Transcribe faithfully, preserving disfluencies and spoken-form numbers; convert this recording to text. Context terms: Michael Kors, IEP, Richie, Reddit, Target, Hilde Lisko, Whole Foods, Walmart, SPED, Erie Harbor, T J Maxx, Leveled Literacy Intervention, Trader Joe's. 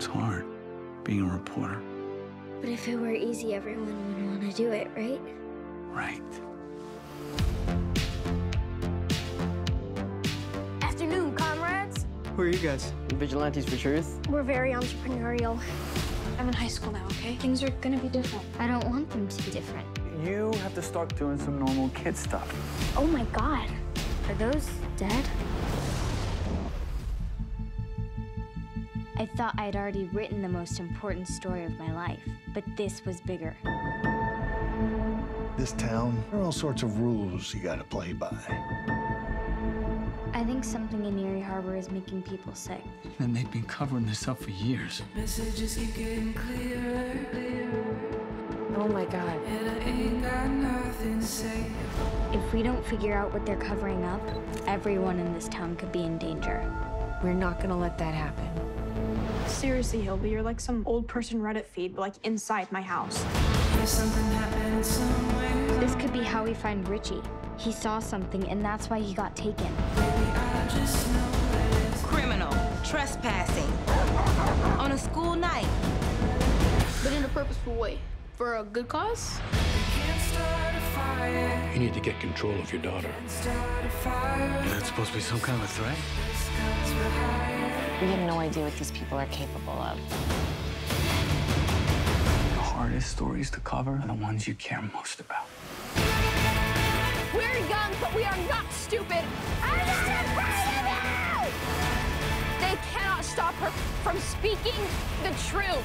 It's hard, being a reporter. But if it were easy, everyone would want to do it, right? Right. Afternoon, comrades. Who are you guys? Vigilantes for Truth. We're very entrepreneurial. I'm in high school now, okay? Things are gonna be different. I don't want them to be different. You have to start doing some normal kid stuff. Oh my God. Are those dead? I thought I'd already written the most important story of my life, but this was bigger. This town, there are all sorts of rules you gotta play by. I think something in Erie Harbor is making people sick. And they've been covering this up for years. Messages keep getting clearer, clearer. Oh my God. And I ain't got nothing to say. If we don't figure out what they're covering up, everyone in this town could be in danger. We're not gonna let that happen. Seriously, Hilde, you're like some old person Reddit feed, but like inside my house. There's something happened somewhere. This could be how we find Richie. He saw something, and that's why he got taken. Criminal, trespassing, on a school night. But in a purposeful way, for a good cause. You need to get control of your daughter. That's supposed to be some kind of a threat? We have no idea what these people are capable of. The hardest stories to cover are the ones you care most about. We're young, but we are not stupid. I'm not afraid of you! They cannot stop her from speaking the truth.